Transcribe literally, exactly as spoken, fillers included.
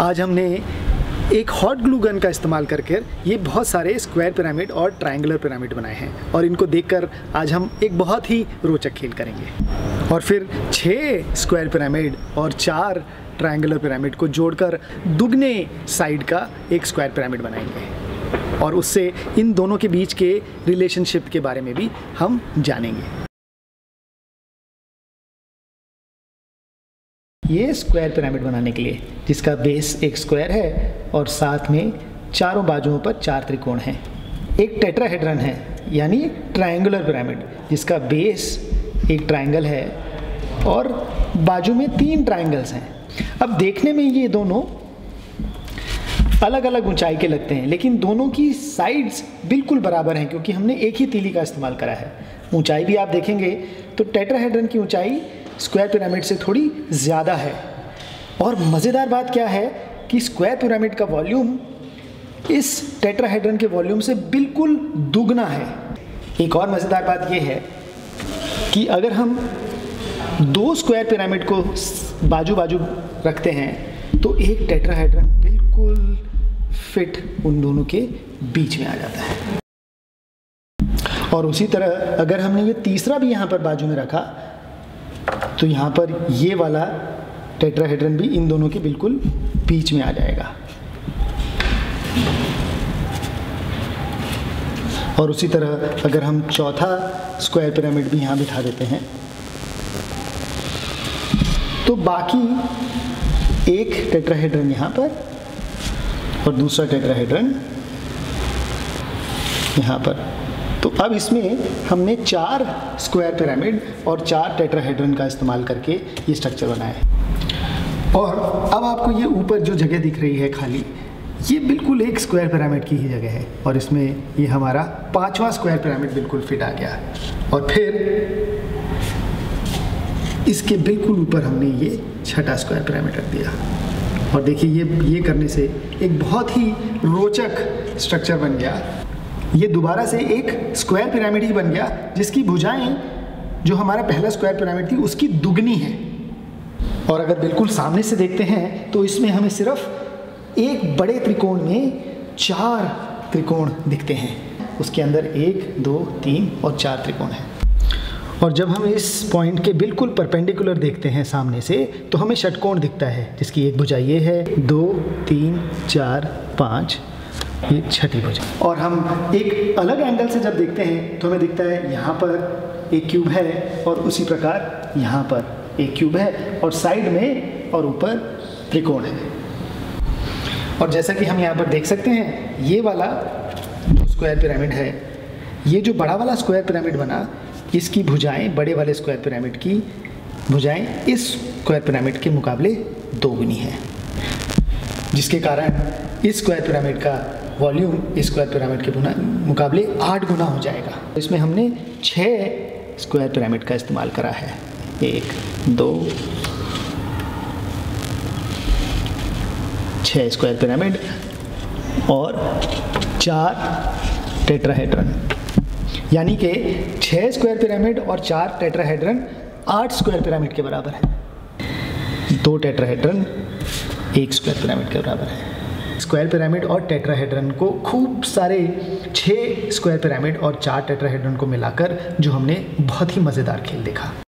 आज हमने एक हॉट ग्लू गन का इस्तेमाल करके ये बहुत सारे स्क्वायर पिरामिड और ट्रायंगुलर पिरामिड बनाए हैं और इनको देखकर आज हम एक बहुत ही रोचक खेल करेंगे। और फिर छः स्क्वायर पिरामिड और चार ट्रायंगुलर पिरामिड को जोड़कर दुगने साइड का एक स्क्वायर पिरामिड बनाएंगे और उससे इन दोनों के बीच के रिलेशनशिप के बारे में भी हम जानेंगे। ये स्क्वायर पिरामिड बनाने के लिए जिसका बेस एक स्क्वायर है और साथ में चारों बाजुओं पर चार त्रिकोण हैं, एक टेट्राहेड्रन है यानी ट्रायंगुलर पिरामिड जिसका बेस एक ट्रायंगल है और बाजू में तीन ट्रायंगल्स हैं। अब देखने में ये दोनों अलग अलग ऊंचाई के लगते हैं लेकिन दोनों की साइड्स बिल्कुल बराबर हैं क्योंकि हमने एक ही तीली का इस्तेमाल करा है। ऊंचाई भी आप देखेंगे तो टेट्राहेड्रन की ऊंचाई स्क्वायर पिरामिड से थोड़ी ज़्यादा है और मज़ेदार बात क्या है कि स्क्वायर पिरामिड का वॉल्यूम इस टेट्राहेड्रन के वॉल्यूम से बिल्कुल दुगना है। एक और मज़ेदार बात यह है कि अगर हम दो स्क्वायर पिरामिड को बाजू बाजू रखते हैं तो एक टेट्राहेड्रन बिल्कुल फिट उन दोनों के बीच में आ जाता है। और उसी तरह अगर हमने ये तीसरा भी यहाँ पर बाजू में रखा तो यहाँ पर ये वाला टेट्राहेड्रन भी इन दोनों के बिल्कुल बीच में आ जाएगा। और उसी तरह अगर हम चौथा स्क्वायर पिरामिड भी यहाँ बिठा देते हैं तो बाकी एक टेट्राहेड्रन यहाँ पर और दूसरा टेट्राहेड्रन यहाँ पर। तो अब इसमें हमने चार स्क्वायर पिरामिड और चार टेट्राहेड्रन का इस्तेमाल करके ये स्ट्रक्चर बनाया है। और अब आपको ये ऊपर जो जगह दिख रही है खाली, ये बिल्कुल एक स्क्वायर पिरामिड की ही जगह है और इसमें ये हमारा पांचवा स्क्वायर पिरामिड बिल्कुल फिट आ गया। और फिर इसके बिल्कुल ऊपर हमने ये छठा स्क्वायर पिरामिड रख दिया और देखिए ये ये करने से एक बहुत ही रोचक स्ट्रक्चर बन गया। ये दोबारा से एक स्क्वायर पिरामिड ही बन गया जिसकी भुजाएं जो हमारा पहला स्क्वायर पिरामिड थी उसकी दुगनी है। और अगर बिल्कुल सामने से देखते हैं तो इसमें हमें सिर्फ एक बड़े त्रिकोण में चार त्रिकोण दिखते हैं, उसके अंदर एक दो तीन और चार त्रिकोण हैं। और जब हम इस पॉइंट के बिल्कुल परपेंडिकुलर देखते हैं सामने से तो हमें षटकोण दिखता है जिसकी एक भुजा ये है, दो तीन चार पाँच, ये छठी भुजा। और हम एक अलग एंगल से जब देखते हैं तो हमें दिखता है यहाँ पर एक क्यूब है और उसी प्रकार यहाँ पर एक क्यूब है और साइड में और ऊपर त्रिकोण है। और जैसा कि हम यहाँ पर देख सकते हैं ये वाला जो स्क्वायर पिरामिड है, ये जो बड़ा वाला स्क्वायर पिरामिड बना, इसकी भुजाएं बड़े वाले स्क्वायर पिरामिड की भुजाएं इस स्क्वायर पिरामिड के मुकाबले दोगुनी है जिसके कारण इस स्क्वायर पिरामिड का वॉल्यूम स्क्वायर पिरामिड के मुकाबले आठ गुना हो जाएगा। इसमें हमने छः स्क्वायर पिरामिड का इस्तेमाल करा है, एक दो छः स्क्वायर पिरामिड और चार टेट्राहेड्रन, यानी कि छः स्क्वायर पिरामिड और चार टेट्राहेड्रन आठ स्क्वायर पिरामिड के बराबर है, दो टेट्राहेड्रन एक स्क्वायर पिरामिड के बराबर है। स्क्वायर पिरामिड और टेट्राहेड्रन को खूब सारे छः स्क्वायर पिरामिड और चार टेट्राहेड्रन को मिलाकर जो हमने बहुत ही मज़ेदार खेल देखा।